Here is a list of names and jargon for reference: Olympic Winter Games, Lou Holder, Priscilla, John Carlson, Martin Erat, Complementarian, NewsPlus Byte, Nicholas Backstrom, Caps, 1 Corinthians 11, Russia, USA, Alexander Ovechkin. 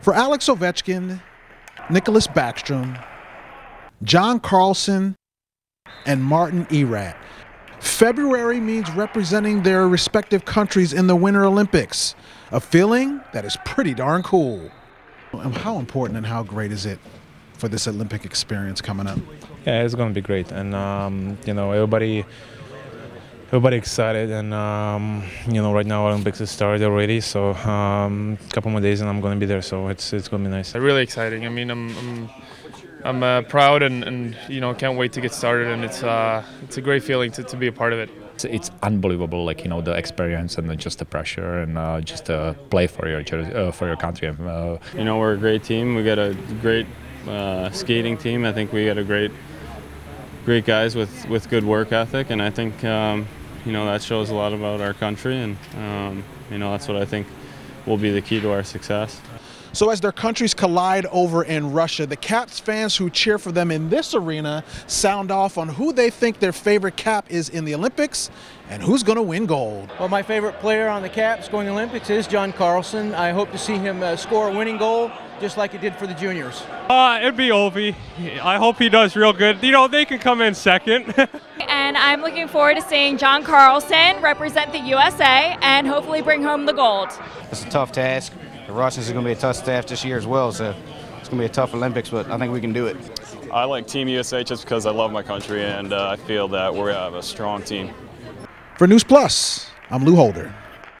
for Alex Ovechkin, Nicholas Backstrom, John Carlson, and Martin Erat. February means representing their respective countries in the Winter Olympics, a feeling that is pretty darn cool. How important and how great is it for this Olympic experience coming up? Yeah, it's going to be great, and you know, everybody excited, and you know, right now Olympics has started already, so a couple more days and I'm going to be there, so it's going to be nice. Really exciting. I mean, I'm proud, and you know, can't wait to get started, and it's a great feeling to be a part of it. It's unbelievable, like, you know, the experience and just the pressure, and just play for your country. You know, we're a great team. We got a great skating team. I think we got a great guys with good work ethic, and I think you know, that shows a lot about our country, and you know, that's what I think will be the key to our success. So as their countries collide over in Russia, the Caps fans who cheer for them in this arena sound off on who they think their favorite Cap is in the Olympics and who's going to win gold. Well, my favorite player on the Caps going to the Olympics is John Carlson. I hope to see him score a winning goal just like he did for the juniors. It'd be Ovi. I hope he does real good. You know, they can come in second. And I'm looking forward to seeing John Carlson represent the USA and hopefully bring home the gold. It's a tough task. The Russians are going to be a tough staff this year as well, so it's going to be a tough Olympics, but I think we can do it. I like Team USA just because I love my country, and I feel that we have a strong team. For NewsPlus, I'm Lou Holder.